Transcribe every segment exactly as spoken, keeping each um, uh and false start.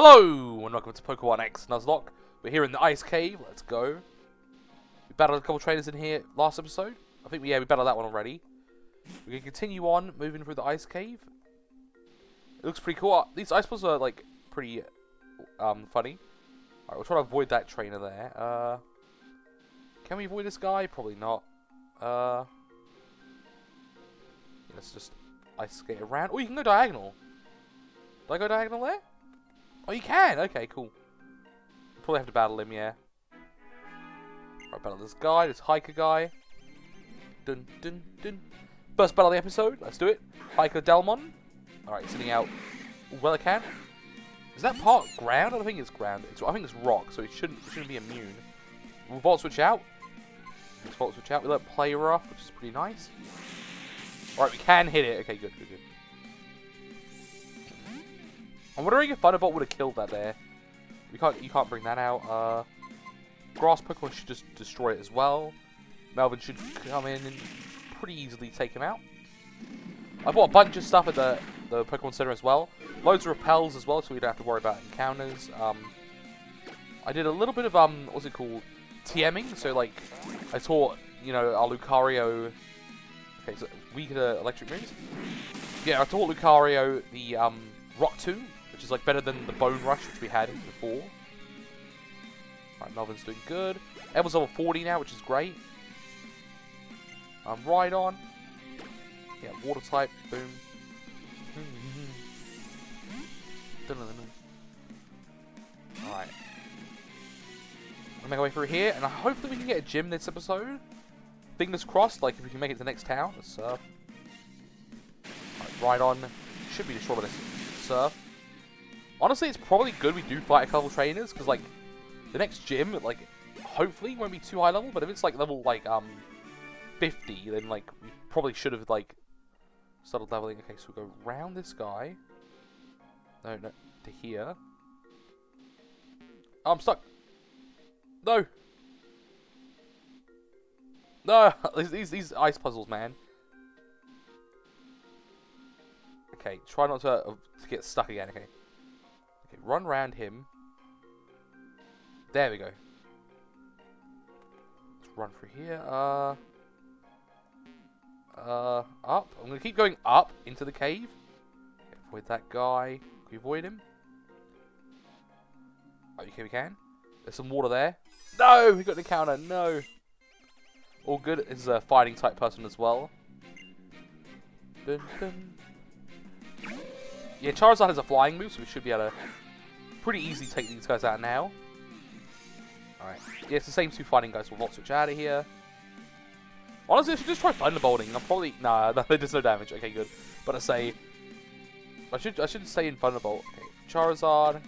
Hello, and welcome to Pokemon X Nuzlocke. We're here in the Ice Cave, let's go. We battled a couple traders in here last episode. I think, we, yeah, we battled that one already. We can continue on, moving through the Ice Cave. It looks pretty cool. These ice balls are, like, pretty um, funny. Alright, we'll try to avoid that trainer there. Uh, can we avoid this guy? Probably not. Uh, yeah, let's just ice skate around. Oh, you can go diagonal. Did I go diagonal there? Oh, you can! Okay, cool. We'll probably have to battle him, yeah. Alright, battle this guy, this hiker guy. Dun, dun, dun. First battle of the episode, let's do it. Hiker Delmon. Alright, sitting out well I can. Is that part ground? I don't think it's ground. It's, I think it's rock, so it shouldn't, it shouldn't be immune. We'll Volt Switch out. Let's Volt Switch out. We let play rough, which is pretty nice. Alright, we can hit it. Okay, good, good, good. I'm wondering if Thunderbolt would have killed that there. You can't, you can't bring that out. Uh, Grass Pokemon should just destroy it as well. Melvin should come in and pretty easily take him out. I bought a bunch of stuff at the, the Pokemon Center as well. Loads of repels as well, so we don't have to worry about encounters. Um, I did a little bit of, um, what's it called? TMing, so like, I taught, you know, our Lucario... Okay, so weaker electric moves. Yeah, I taught Lucario the um, Rock Tomb, which is like better than the Bone Rush, which we had before. Alright, Melvin's doing good. Evil's level forty now, which is great. Um, right on. Yeah, water type, boom. Alright. I'll make our way through here, and I hope that we can get a gym this episode. Fingers crossed, like if we can make it to the next town. Let's surf. Alright, right on. Should be destroyed by this surf. Honestly, it's probably good we do fight a couple trainers, because, like, the next gym, like, hopefully won't be too high level, but if it's, like, level, like, um, fifty, then, like, we probably should have, like, started leveling. Okay, so we'll go round this guy. No, no, to here. Oh, I'm stuck. No! No! these, these ice puzzles, man. Okay, try not to, uh, to get stuck again, okay. Okay, run round him. There we go. Let's run through here. Uh, uh, up. I'm going to keep going up into the cave. Okay, avoid that guy. Can we avoid him? Oh, okay, we can. There's some water there. No! We got an encounter. No! All good. This is a fighting type person as well. Dun, dun. Yeah, Charizard has a flying move, so we should be able to pretty easily take these guys out now. Alright. Yeah, it's the same two fighting guys, so we'll Volt Switch out of here. Honestly, I should just try Thunderbolting. I'm probably... Nah, nah, there's no damage. Okay, good. But I say... I should I should stay in Thunderbolt. Okay, Charizard.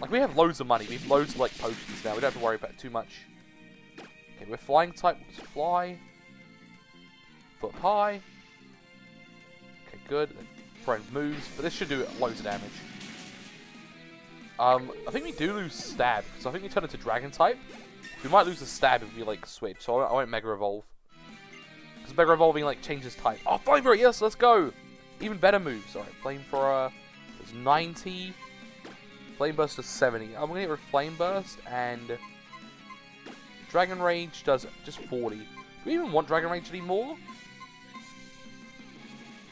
Like, we have loads of money. We have loads of, like, potions now. We don't have to worry about it too much. Okay, we're flying type. We'll just fly. Foot pie. Good, throwing moves, but this should do loads of damage. Um, I think we do lose stab, because I think we turn into dragon type. We might lose the stab if we like switch, so I won't mega evolve. Because mega evolving like changes type. Oh, Flamethrower, yes, let's go! Even better moves. Alright, Flamethrower is ninety. Flame Burst is seventy. I'm gonna get rid of Flame Burst and Dragon Rage does just forty. Do we even want Dragon Rage anymore?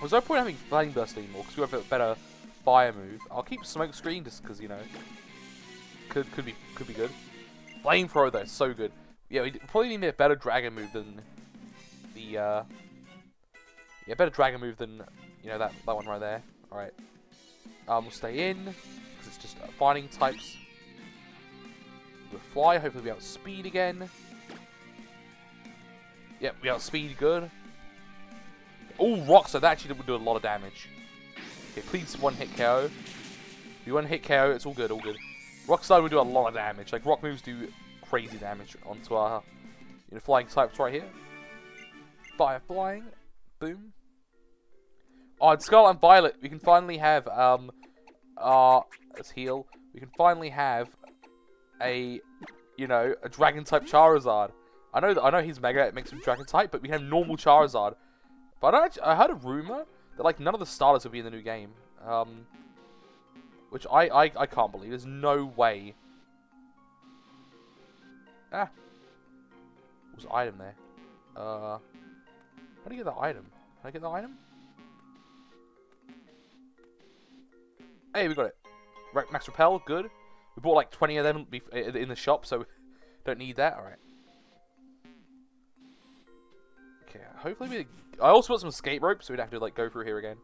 There's no point having Flame Burst anymore, because we have a better fire move. I'll keep Smoke Screen, just because, you know, could could be could be good. Flamethrower, though, so good. Yeah, we probably need a better dragon move than the, uh... Yeah, better dragon move than, you know, that, that one right there. Alright. Um, we'll stay in, because it's just uh, finding types. We'll fly, hopefully we outspeed again. Yep, we outspeed, good. All rocks, so that actually would do a lot of damage. Okay, please one-hit K O. If you one-hit K O, it's all good, all good. Rock Slide would do a lot of damage. Like, rock moves do crazy damage onto our, you know, flying types right here. Fire flying. Boom. Oh, and Scarlet and Violet. We can finally have, um, uh, let's heal. We can finally have a, you know, a Dragon-type Charizard. I know that, I know his Mega, it makes him Dragon-type, but we can have normal Charizard. But I, I heard a rumor that, like, none of the starters will be in the new game. Um, which I, I, I can't believe. There's no way. Ah. What was the item there? Uh, how do you get that item? Can I get that item? Hey, we got it. Max Repel, good. We bought like twenty of them in the shop, so don't need that. Alright. Okay, hopefully we... I also got some escape rope, so we'd have to like go through here again.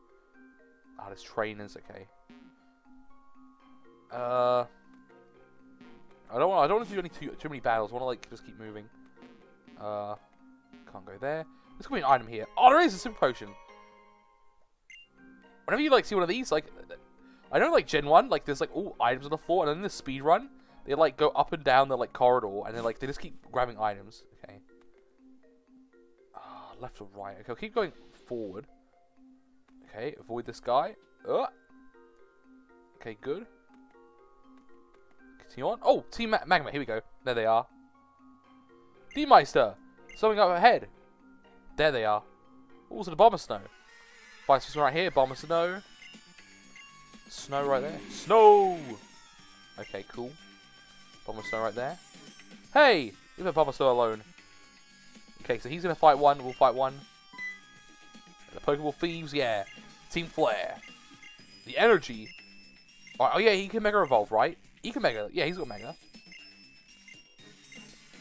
Ah, oh, there's trainers, okay. Uh... I don't want. I don't want to do any too too many battles. I want to like just keep moving. Uh, can't go there. There's gonna be an item here. Oh, there is a super potion. Whenever you like see one of these, like I know like Gen one, like there's like all items on the floor, and then in the speed run, they like go up and down the like corridor, and they like they just keep grabbing items. Okay. Ah, oh, left or right? Okay, I'll keep going forward. Okay, avoid this guy. Uh. Okay, good. Continue on. Oh, Team Magma. Here we go. There they are. D-Meister. Something up ahead. There they are. Also the Abomasnow. Vice versa right here. Abomasnow. Snow right there. Snow. Okay, cool. Abomasnow right there. Hey, leave the Abomasnow alone. Okay, so he's gonna fight one. We'll fight one. The Pokeball thieves. Yeah. Team Flare. The energy. Oh, oh yeah, he can Mega Evolve, right? He can Mega. Yeah, he's got Mega.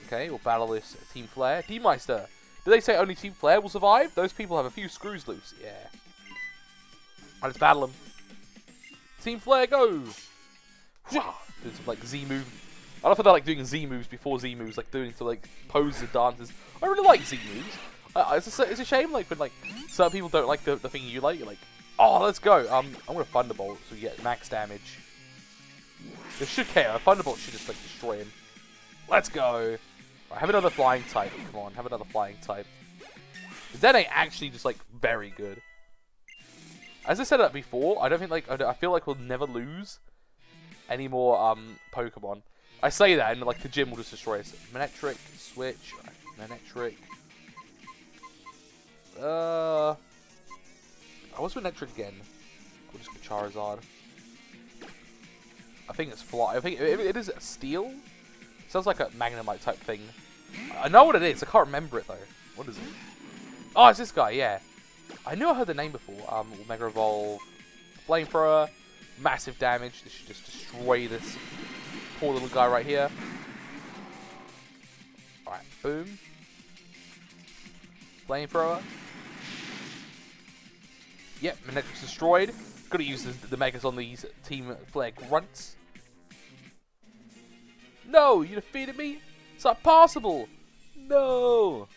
Okay, we'll battle this Team Flare. D-Meister. Did they say only Team Flare will survive? Those people have a few screws loose. Yeah. Right, let's battle them. Team Flare, go! Doing some, like, Z move. I love how they're, like, doing Z moves before Z moves. Like, doing some, like, poses and dances. I really like Z moves. Uh, it's, a, it's a shame, like, when, like, certain people don't like the, the thing you like. You're like, oh, let's go. Um, I'm going to Thunderbolt so you get max damage. This should K O. A Thunderbolt should just, like, destroy him. Let's go. Right, have another flying type. Come on, have another flying type. That ain't actually just, like, very good. As I said that before, I don't think, like, I feel like we'll never lose any more, um, Pokemon. I say that, and, like, the gym will just destroy us. Manectric, Switch, Manectric. Uh... Oh, what's Manectric again? We'll just go Charizard. I think it's fly. I think it, it is a steel. Sounds like a Magnemite type thing. I know what it is. I can't remember it though. What is it? Oh, it's this guy. Yeah, I knew I heard the name before. Um, Mega Evolve, Flamethrower, massive damage. This should just destroy this poor little guy right here. All right, boom. Flamethrower. Yep, Manectric's destroyed. Gotta use the, the Megas on these Team Flare grunts. No, you defeated me? It's not possible! No!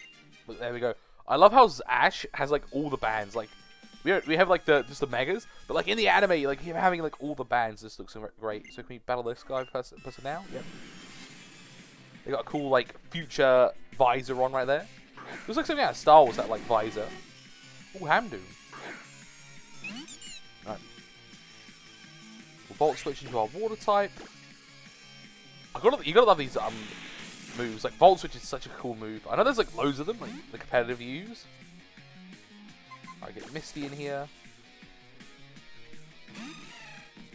But there we go. I love how Ash has like all the bands. Like we we have like the just the Megas, but like in the anime, like him having like all the bands. This looks great. So can we battle this guy person person now? Yep. They got a cool like future visor on right there. It looks like something out of Star Wars, that like visor. Ooh, Hamdoom. Volt Switch into our water type. I gotta, you gotta love these um moves. Like Volt Switch is such a cool move. I know there's like loads of them, like the competitive use. I get Misty in here.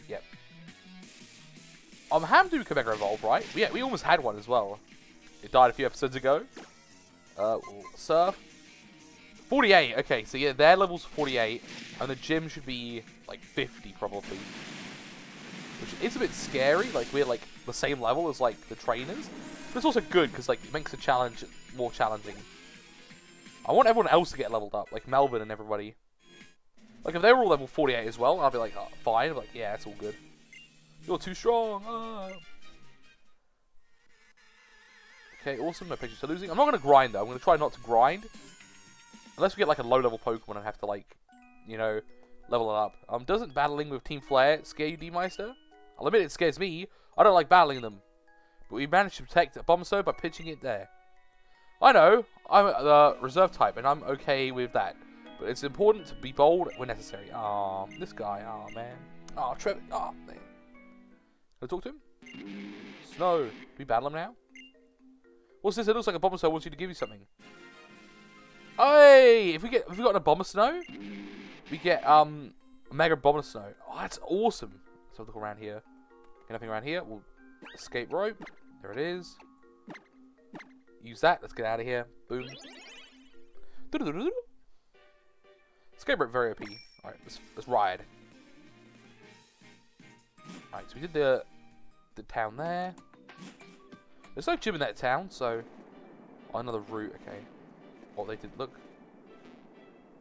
Yep. Um, Hamdoom can Mega Evolve, right? Yeah, we almost had one as well. It died a few episodes ago. Uh, Surf. forty-eight. Okay, so yeah, their level's forty-eight, and the gym should be like fifty probably. Which is a bit scary, like we're like the same level as like the trainers. But it's also good because like it makes the challenge more challenging. I want everyone else to get leveled up, like Melvin and everybody. Like if they were all level forty-eight as well, I'd be like, oh, fine. I'm like, yeah, it's all good. You're too strong. Ah. Okay, awesome. No pictures are losing. I'm not gonna grind though. I'm gonna try not to grind. Unless we get like a low-level Pokemon and have to like, you know, level it up. Um, doesn't battling with Team Flare scare you, D-Meister? I'll admit it scares me. I don't like battling them. But we managed to protect Abomasnow by pitching it there. I know. I'm the reserve type, and I'm okay with that. But it's important to be bold when necessary. Ah, oh, this guy. Ah, oh, man. Ah, oh, Trevor. Ah, oh, man. Can I talk to him? Snow. Can we battle him now? What's this? It looks like Abomasnow wants you to give you something. Hey! If we get, if we got an Abomasnow, we get um Mega Abomasnow. Oh, that's awesome. Let's have a look around here. Nothing around here. We'll escape rope. There it is. Use that. Let's get out of here. Boom. Doo-doo-doo-doo. Escape rope very O P. Alright, let's, let's ride. Alright, so we did the the town there. There's no gym in that town, so... Oh, another route. Okay. Oh, they did. Look.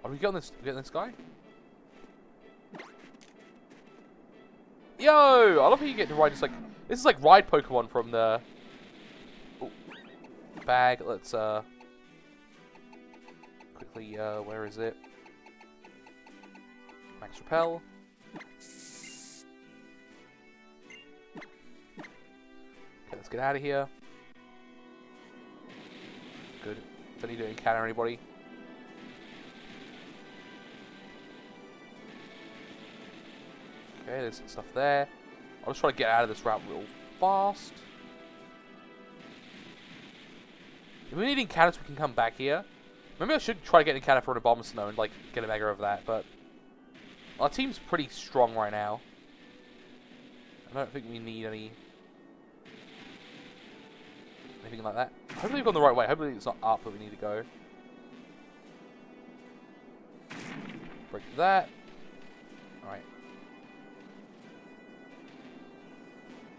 Are we getting this, getting this guy? Yo! I love how you get to ride. Just like this is like ride Pokemon from the Ooh. bag. Let's uh quickly. Uh, where is it? Max Repel. Okay, let's get out of here. Good. Don't need to encounter anybody. Okay, there's some stuff there. I'll just try to get out of this route real fast. If we need encounters, we can come back here. Maybe I should try to get an encounter for an Abomasnow and like get a mega of that, but our team's pretty strong right now. I don't think we need any anything like that. Hopefully we've gone the right way. Hopefully it's not up that we need to go. Break that. Alright.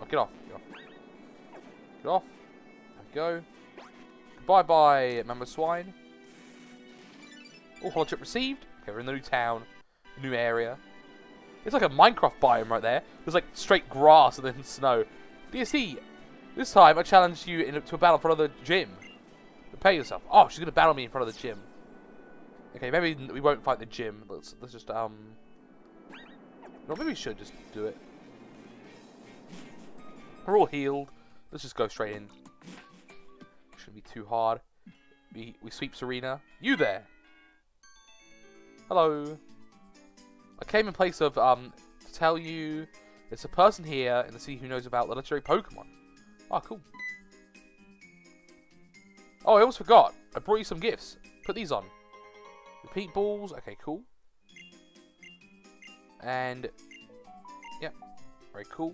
Oh, get off, get off. Get off. There we go. Bye-bye, Mammoth Swine. Oh, holo chip received. Okay, we're in the new town. New area. It's like a Minecraft biome right there. There's like straight grass and then snow. D S T, this time I challenged you in, to a battle in front of the gym. Prepare yourself. Oh, she's going to battle me in front of the gym. Okay, maybe we won't fight the gym. Let's, let's just, um... No, maybe we should just do it. We're all healed. Let's just go straight in. Shouldn't be too hard. We we sweep Serena. You there? Hello. I came in place of um to tell you there's a person here in the city who knows about the legendary Pokemon. Oh, cool. Oh, I almost forgot. I brought you some gifts. Put these on. Repeat balls. Okay, cool. And yeah, very cool.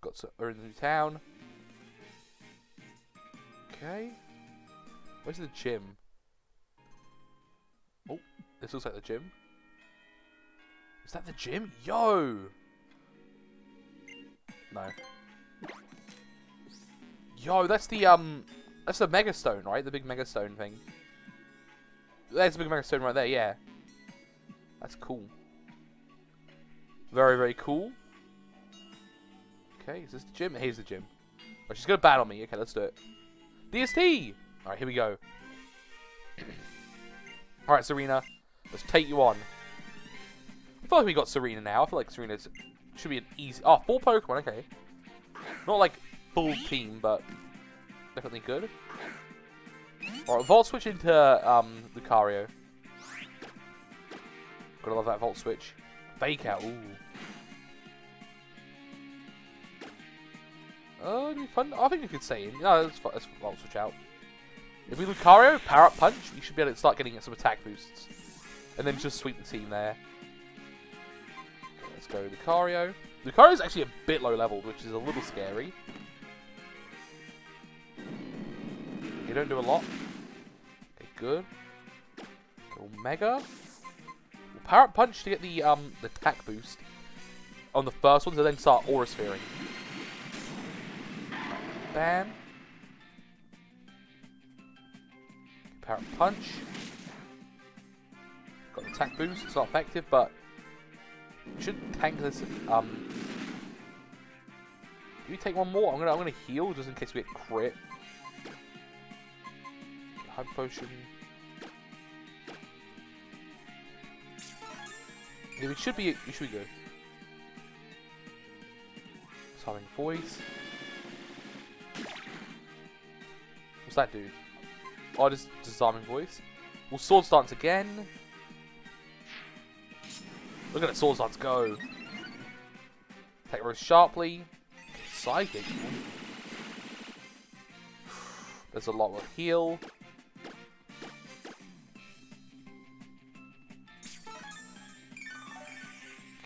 Got to, we're in the new town. Okay. Where's the gym? Oh, this looks like the gym. Is that the gym? Yo! No. Yo, that's the, um, that's the Mega Stone, right? The big Mega Stone thing. There's the big Mega Stone right there, yeah. That's cool. Very, very cool. Okay, is this the gym? Here's the gym. Oh, she's gonna battle me. Okay, let's do it. D S T! Alright, here we go. Alright, Serena. Let's take you on. I feel like we got Serena now. I feel like Serena should be an easy... Oh, four Pokemon, okay. Not like full team, but definitely good. Alright, Volt Switch into um, Lucario. Gotta love that Volt Switch. Fake out, ooh. Oh, fun. I think you could stay in. No, let's, let's, let's switch out. If we Lucario, Power Up Punch, you should be able to start getting some attack boosts. And then just sweep the team there. Okay, let's go Lucario. Lucario's actually a bit low leveled, which is a little scary. You don't do a lot. Okay, good. Little Mega. We'll Power Up Punch to get the, um, the attack boost on the first one, so then start Aura Sphering. Bam. Power Up Punch. Got an attack boost. It's not effective, but you should tank this. Um, do we take one more? I'm gonna, I'm gonna heal just in case we get crit. Hyper Potion. Yeah, we should be. We should be good. Silent Voice. What's that dude? Oh, just disarming voice. Well, Swords Dance again. Look at that Swords Dance go. Attack Rose sharply. Psychic. There's a lot of heal.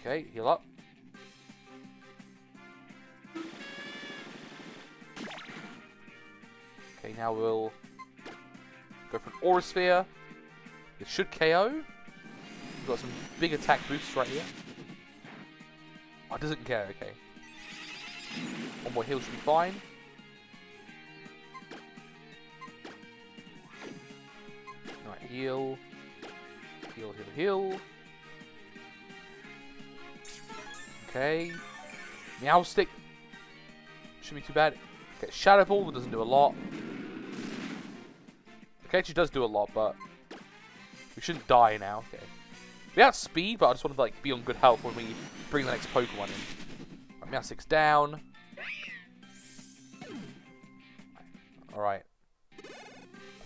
Okay, heal up. Okay, now we'll go for an Aura Sphere. It should K O. We've got some big attack boosts right here. Oh, it doesn't care, okay. One more heal should be fine. Alright, heal. Heal, heal, heal. Okay. Meowstic. Shouldn't be too bad. Okay, Shadow Ball, that doesn't do a lot. Okay, she does do a lot, but we shouldn't die now. Okay. We have speed, but I just want to like be on good health when we bring the next Pokemon in. Right, Meowstic's down. Alright. I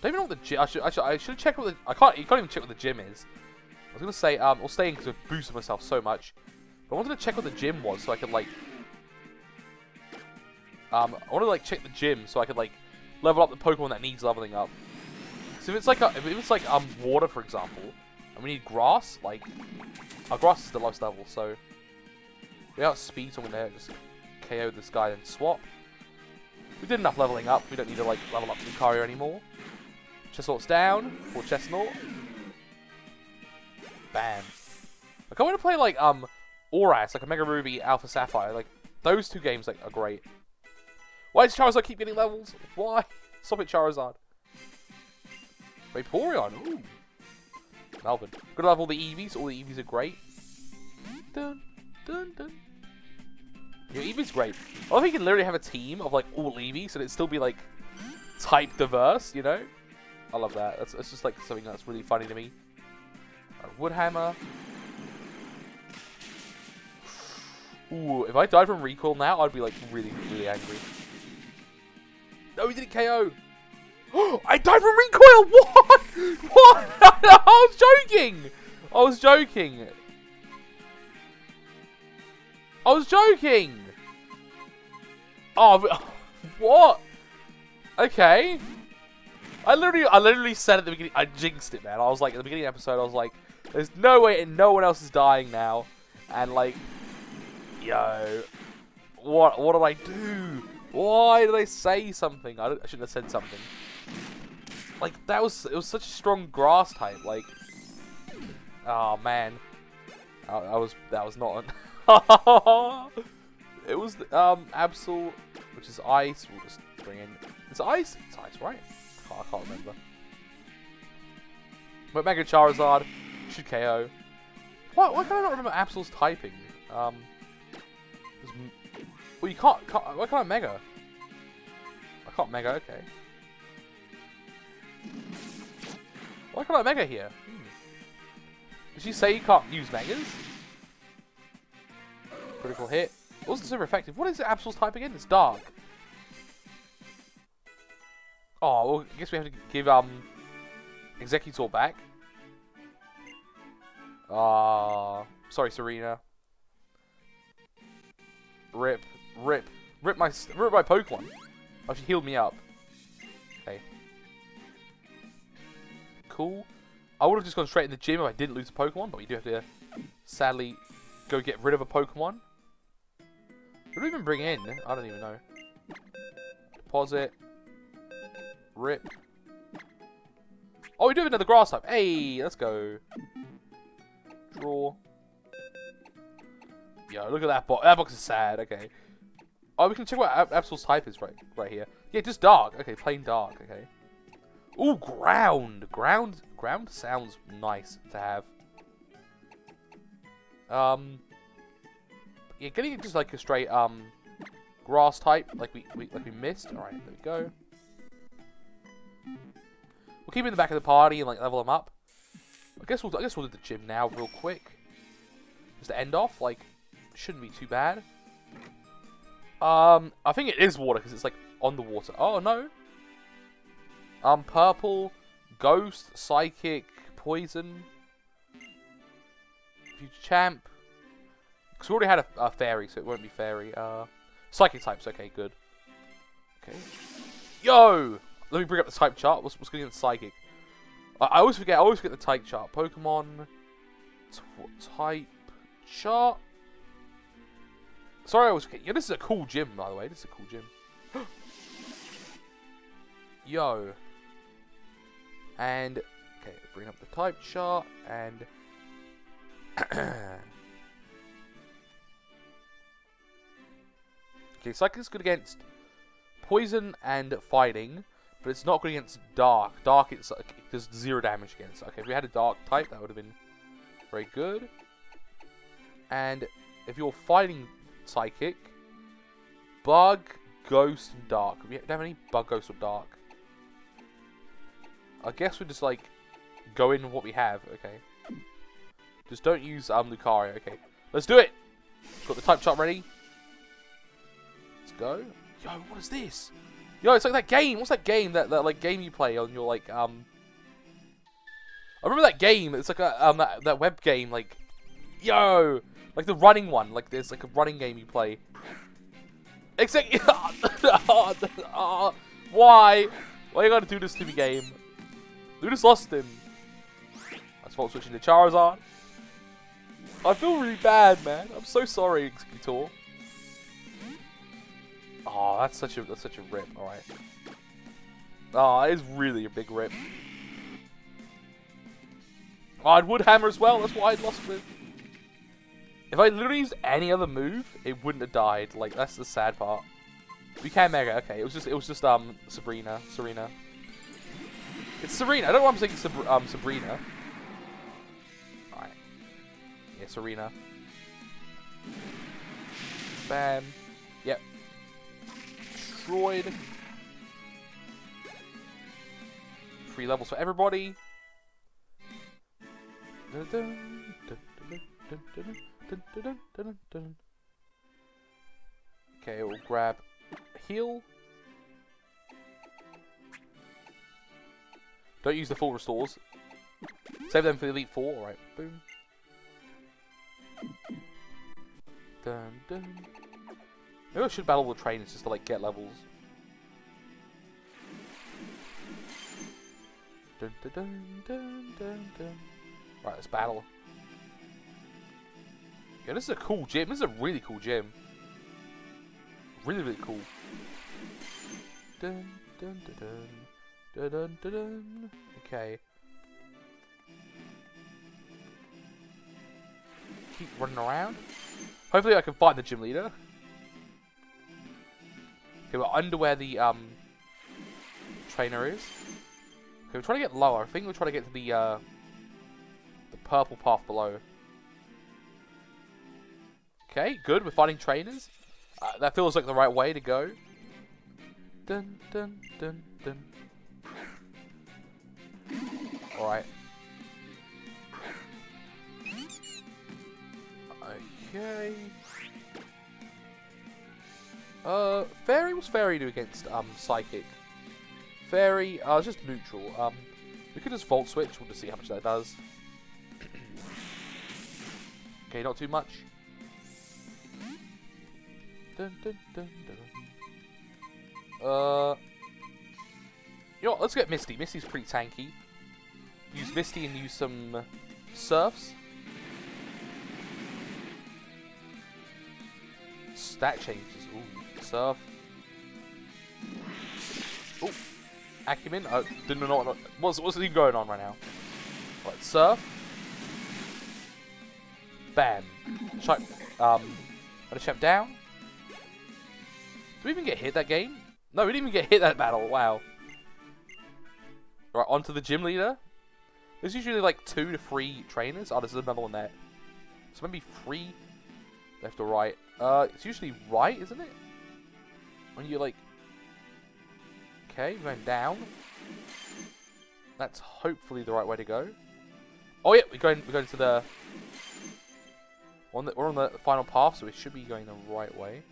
don't even know what the gym. I should. I should. I should check what the. I can't. You can't even check what the gym is. I was gonna say. Um. I'll stay in because I've boosted myself so much. But I wanted to check what the gym was so I could like. Um. I want to like check the gym so I could like level up the Pokemon that needs leveling up. So if it's like a, if it's like um water for example, and we need grass, like our grass is the lowest level, so we have speed. So I'm gonna just K O this guy and swap. We did enough leveling up. We don't need to like level up Lucario anymore. Chestnut's down, for Chestnut. Bam. Like, I want to play, like, um, Auras, like a Mega Ruby, Alpha Sapphire. Like, those two games, like, are great. Why does Charizard keep getting levels? Why? Stop it, Charizard. Vaporeon, ooh. Melvin. Gotta love all the Eevees. All the Eevees are great. Dun, dun, dun. Yeah, Eevee's great. I love you can literally have a team of, like, all Eevees, and it'd still be, like, type diverse, you know? I love that. That's, that's just like something that's really funny to me. Right, Woodhammer. Ooh, if I died from recoil now, I'd be like really, really angry. No, he didn't K O. I died from recoil. What? What? I was joking. I was joking. I was joking. Oh, but, what? Okay. I literally, I literally said at the beginning, I jinxed it, man. I was like, at the beginning of the episode, I was like, there's no way and no one else is dying now. And like, yo, what, what did I do? Why did I say something? I, I shouldn't have said something. Like, that was, it was such a strong grass type, like, oh man. I, I was, that was not an, it was, um, Absol, which is ice. We'll just bring in, it's ice? It's ice, right? I can't remember. But Mega Charizard should K O. Why, why can I not remember Absol's typing? Um, well, you can't, can't. Why can't I Mega? I can't Mega. Okay. Why can't I Mega here? Hmm. Did she say you can't use Megas? Critical hit. It wasn't super effective. What is Absol's type again? It's Dark. Oh, well, I guess we have to give um, Executor back. Ah, uh, sorry, Serena. Rip, rip, rip my, rip my Pokemon. Oh, she healed me up. Okay. Cool. I would have just gone straight in the gym if I didn't lose a Pokemon, but we do have to, sadly, go get rid of a Pokemon. What do we even bring in? I don't even know. Deposit. Rip. Oh, we do have another grass type. Hey, let's go. Draw. Yo, look at that box. That box is sad. Okay. Oh, we can check what Absol's type is right, right here. Yeah, just Dark. Okay, plain Dark. Okay. Ooh, ground. Ground. Ground sounds nice to have. Um. Yeah, getting just like a straight um grass type, like we, we like we missed. All right, there we go. We'll keep him in the back of the party and like level him up. I guess we'll I guess we'll do the gym now real quick. Just to end off, like shouldn't be too bad. Um, I think it is water because it's like on the water. Oh no. Um, purple, ghost, psychic, poison. Future champ. Because we already had a, a fairy, so it won't be fairy. Uh, psychic types. Okay, good. Okay. Yo. Let me bring up the type chart. What's, what's going on in Psychic? I, I always forget. I always forget the type chart. Pokemon type chart. Sorry, I was... Yeah, this is a cool gym, by the way. This is a cool gym. Yo. And... Okay, bring up the type chart, and... Okay, Psychic's good against Poison and Fighting, but it's not good against Dark. Dark, it's like, it does zero damage against. Okay, if we had a Dark type, that would have been very good. And if you're fighting Psychic, Bug, Ghost, and Dark. We don't have any Bug, Ghost, or Dark. I guess we just, like, go in with what we have. Okay. Just don't use um, Lucario. Okay. Let's do it! Got the type chart ready. Let's go. Yo, what is this? Yo, it's like that game. What's that game? That, that like, game you play on your, like, um... I remember that game. It's like a, um, that, that web game, like... Yo! Like the running one. Like, there's, like, a running game you play. Except... Why? Why you gotta do this to me, game? We just lost him. That's Volt Switch into Charizard. I feel really bad, man. I'm so sorry, Executor. Oh, that's such a that's such a rip. All right. Ah, oh, it's really a big rip. Oh, I'd Wood Hammer as well. That's what I'd lost with. If I literally used any other move, it wouldn't have died. Like, that's the sad part. We can Mega. Okay, it was just it was just um Sabrina, Serena. It's Serena. I don't know why I'm saying Sab um, Sabrina. Alright. Yeah, Serena. Bam. Yep. Destroyed. Free levels for everybody. Okay, we'll grab heal. Don't use the full restores. Save them for the Elite Four. Alright, boom. Dun, dun. Maybe I should battle the trainers just to, like, get levels. Dun, dun, dun, dun, dun, dun. Right, let's battle. Yeah, this is a cool gym. This is a really cool gym. Really, really cool. Dun, dun, dun, dun. Dun, dun, dun, dun. Okay. Keep running around. Hopefully I can find the gym leader. Okay, we're under where the um trainer is. Okay, we're trying to get lower. I think we're trying to get to the uh the purple path below. Okay, good, we're fighting trainers. Uh, that feels like the right way to go. Dun dun dun dun. Alright. Okay. Uh, Fairy, what's Fairy do against, um, Psychic? Fairy, uh, just neutral. Um, we could just Volt Switch, we'll just see how much that does. Okay, not too much. Dun, dun, dun, dun. Uh... You know what, let's get Misty. Misty's pretty tanky. Use Misty and use some Surfs. Stat changes. Ooh, Surf. Ooh, Acumen. Oh, didn't know what. What's, what's even going on right now? Right, Surf. Bam. Chuck. Um, got a chap down. Did we even get hit that game? No, we didn't even get hit that battle. Wow. Right, onto the gym leader. There's usually like two to three trainers. Oh, there's another one there. So maybe three left or right. Uh, it's usually right, isn't it? When you're like... Okay, we're going down. That's hopefully the right way to go. Oh yeah, we're going, we're going to the... On the... We're on the final path, so we should be going the right way.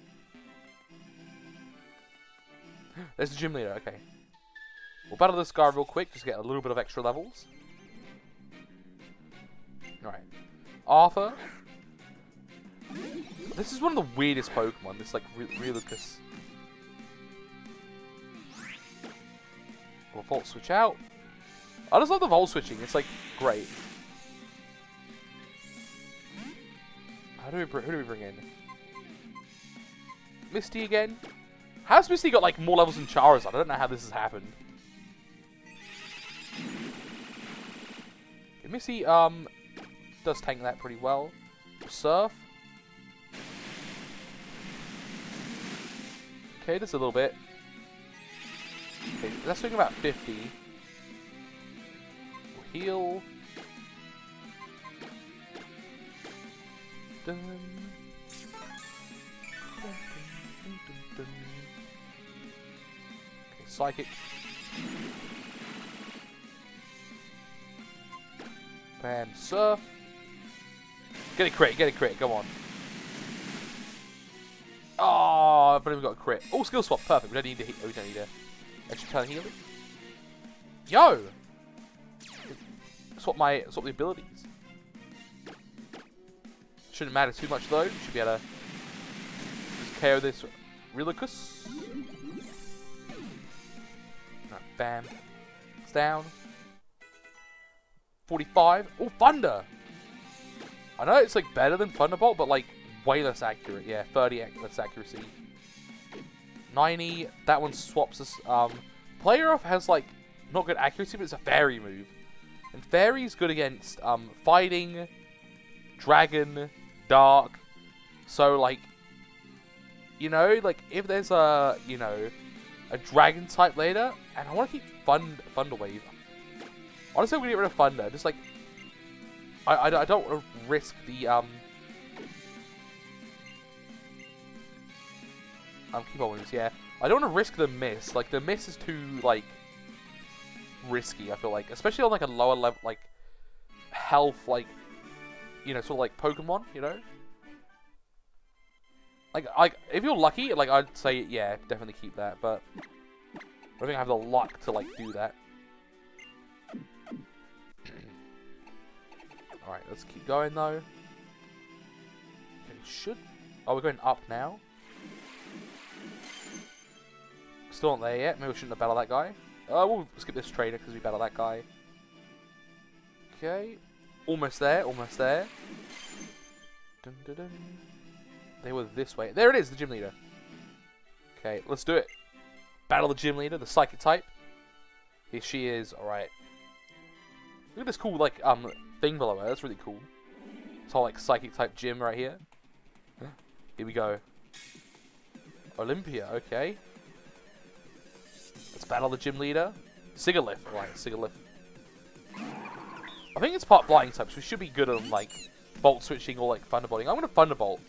There's the gym leader, okay. We'll battle this guy real quick, just get a little bit of extra levels. Alright. Arthur. This is one of the weirdest Pokemon, this, like, Realicus. We'll Volt Switch out. I just love the Volt Switching, it's, like, great. How do we br who do we bring in? Misty again? How's Misty got, like, more levels than Charizard? I don't know how this has happened. Okay, Misty, um, does tank that pretty well. Surf. Okay, just a little bit. Okay, let's swing about fifty. We'll heal. Dun. Dun, dun, dun, dun, dun. Okay, psychic. Bam, surf. Get a crit, get a crit, come on. Oh, I've only got a crit. Oh, skill swap, perfect. We don't need to hit. Oh, we don't need to extra turn heal. Yo! Swap my swap the abilities. Shouldn't matter too much though. Should be able to just K O this Realicus. Right, bam. It's down. forty-five. Oh, Thunder! I know it's like better than Thunderbolt, but like way less accurate. Yeah, thirty less accuracy. ninety. That one swaps us. Um, Player Off has like not good accuracy, but it's a fairy move. And Fairy's good against um, Fighting, Dragon, Dark. So, like, you know, like, if there's a, you know, a Dragon type later, and I want to keep Thund Thunder Wave. Honestly, I'm going to get rid of Thunder. Just, like, I, I, I don't want to risk the, um... Um, keep on moves, yeah. I don't want to risk the miss. Like, the miss is too, like... risky, I feel like, especially on like a lower level, like health, like, you know, sort of like Pokemon, you know, like, like if you're lucky, like I'd say, yeah, definitely keep that, but I don't think I have the luck to like do that. All right, let's keep going though. It should. Oh, we're going up now. Still not there yet. Maybe we shouldn't have battled that guy. Uh, we'll skip this trainer because we battle that guy. Okay. Almost there, almost there. Dun, dun, dun. They were this way. There it is, the gym leader. Okay, let's do it. Battle the gym leader, the psychic type. Here she is, alright. Look at this cool, like, um, thing below her. That's really cool. It's all, like, psychic type gym right here. Here we go. Olympia, okay. Let's battle the gym leader. Sigilyph. Right, Sigilyph. I think it's part flying type, so we should be good on, like, Volt Switching or, like, Thunderbolting. I'm going to Thunderbolt.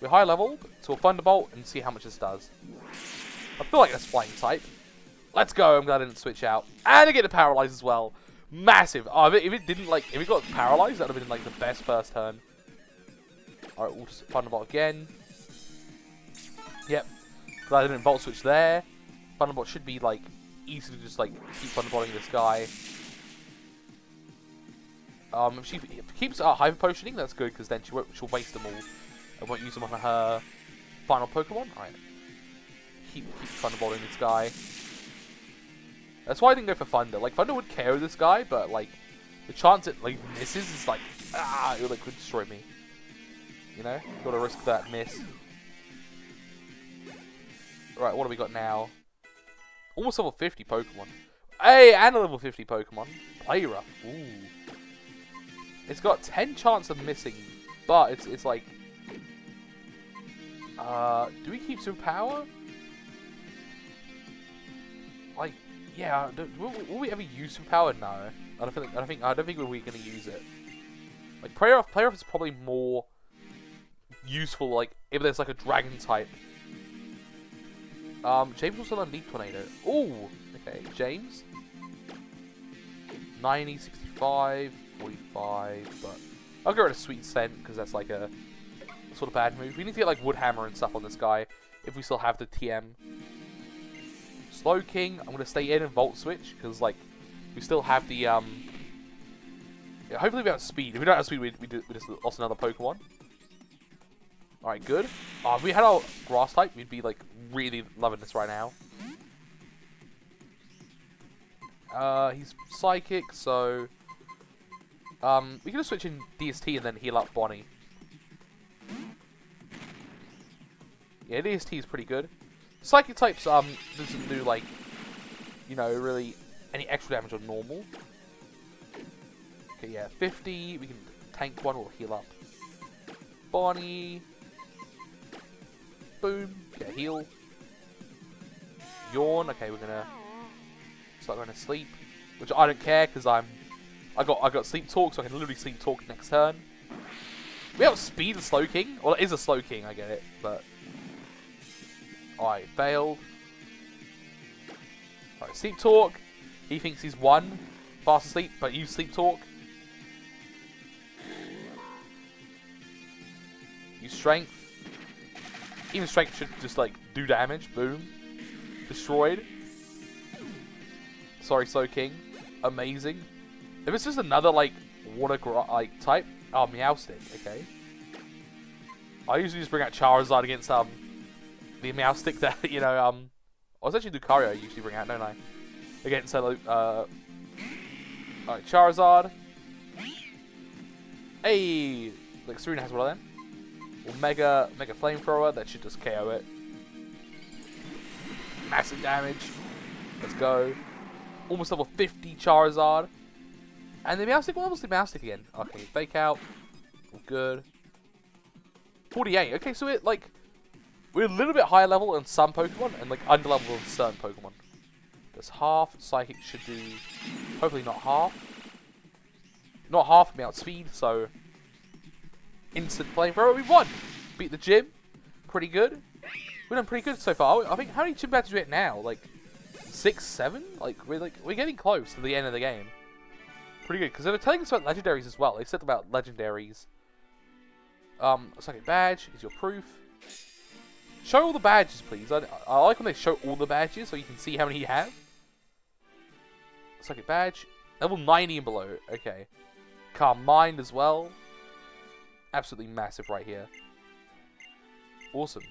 We're high level, so we'll Thunderbolt and see how much this does. I feel like that's flying type. Let's go. I'm glad I didn't switch out. And I get to Paralyze as well. Massive. Oh, if it, if it didn't, like, if it got Paralyzed, that would have been, like, the best first turn. Alright, we'll just Thunderbolt again. Yep. Glad I didn't Volt Switch there. Thunderbolt should be, like, easy to just, like, keep Thunderbolting this guy. Um, if she keeps uh, Hyper Potioning, that's good, because then she won't, she'll waste them all and won't use them on her final Pokemon. Alright. Keep, keep Thunderbolting this guy. That's why I didn't go for Thunder. Like, Thunder would K O this guy, but, like, the chance it, like, misses is, like, ah, it, like, could destroy me. You know? Gotta risk that miss. Alright, what do we got now? Almost level fifty Pokemon. Hey, and a level fifty Pokemon. Player Up. Ooh. It's got ten chance of missing, but it's it's like... Uh, do we keep some power? Like, yeah. Do, will, will we ever use some power? No. I don't think. I don't think. I don't think we're gonna use it. Like Player Off. Player Off is probably more useful. Like if there's like a Dragon type. Um, James also on Leap Tornado. Ooh! Okay, James. ninety, sixty-five, forty-five, but... I'll get rid of Sweet Scent, because that's like a sort of bad move. We need to get like Wood Hammer and stuff on this guy, if we still have the T M. Slowking, I'm going to stay in and Volt Switch, because like, we still have the, um... Yeah, hopefully we have Speed. If we don't have Speed, we, we, we just lost another Pokemon. Alright, good. Oh, if we had our Grass type, we'd be, like, really loving this right now. Uh, he's Psychic, so... Um, we can just switch in D S T and then heal up Bonnie. yeah, the A S T is pretty good. Psychic types um doesn't do like, you know, really any extra damage on normal. Okay, yeah, fifty. We can tank one or heal up. Bonnie. Boom. Yeah, heal. Yawn. Okay, we're gonna start going to sleep, which I don't care because I'm I got I got sleep talk, so I can literally sleep talk next turn. We have speed and Slowking. Well, it is a Slowking, I get it, but I failed. Alright, sleep talk. He thinks he's one fast asleep, but you sleep talk. Use strength. Even strength should just like do damage. Boom. Destroyed. Sorry, Slowking. Amazing. If it's just another like water like type. Oh, Meowstic, okay. I usually just bring out Charizard against um the Meowstic that, you know, um I was actually Lucario I usually bring out, don't I? Against hello uh, uh Alright, Charizard. Hey, like Serena has one of them. Or Mega Mega Flamethrower, that should just K O it. Massive damage. Let's go. Almost level fifty Charizard. And the Meowstic, well, obviously Meowstic again. Okay, fake out. All good. forty-eight. Okay, so we're, like, we're a little bit higher level on some Pokemon and, like, under level on certain Pokemon. That's half. Psychic should do, hopefully not half. Not half, me outspeed, so instant Flamethrower. We won! Beat the gym. Pretty good. We've done pretty good so far. I think, how many gym battles do we get now? Like, six, seven? Like, we're, like, we're getting close to the end of the game. Pretty good, because they were telling us about legendaries as well. They said about legendaries. Um, second badge is your proof. Show all the badges, please. I, I like when they show all the badges so you can see how many you have. Second badge. Level ninety and below. Okay. Calm Mind as well. Absolutely massive right here. Awesome.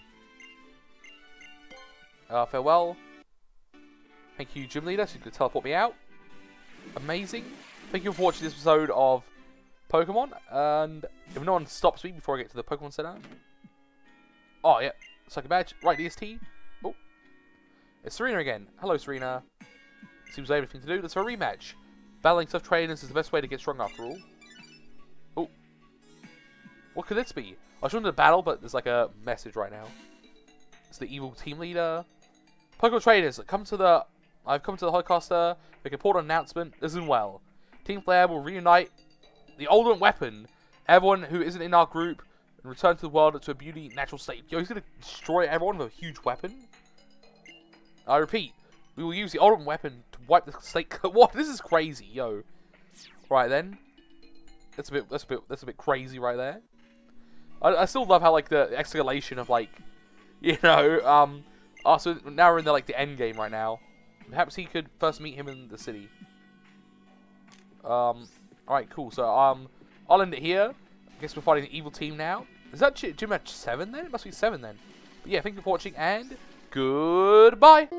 Uh, farewell. Thank you, Gym Leader. So you could teleport me out. Amazing. Thank you for watching this episode of Pokemon, and if no one stops me before I get to the Pokemon Center. Oh, yeah. Psychic badge. Right, D S T. Oh. It's Serena again. Hello, Serena. Seems like everything to do. Let's have a rematch. Battling tough trainers is the best way to get strong after all. Oh. What could this be? I was wanted to battle, but there's like a message right now. It's the evil team leader. Pokemon trainers, come to the... I've come to the Holocaster. Make a important announcement. Listen well. Team Flare will reunite the ultimate weapon, everyone who isn't in our group, and return to the world to a beauty natural state. Yo, he's going to destroy everyone with a huge weapon? I repeat, we will use the ultimate weapon to wipe the slate. What? This is crazy, yo. Right then. That's a bit, that's a bit, that's a bit crazy right there. I, I still love how, like, the escalation of, like, you know, um, oh, so now we're in the, like, the end game right now. Perhaps he could first meet him in the city. Um, alright, cool. So, um, I'll end it here. I guess we're fighting the evil team now. Is that gym match seven then? It must be seven then. But yeah, thank you for watching and goodbye!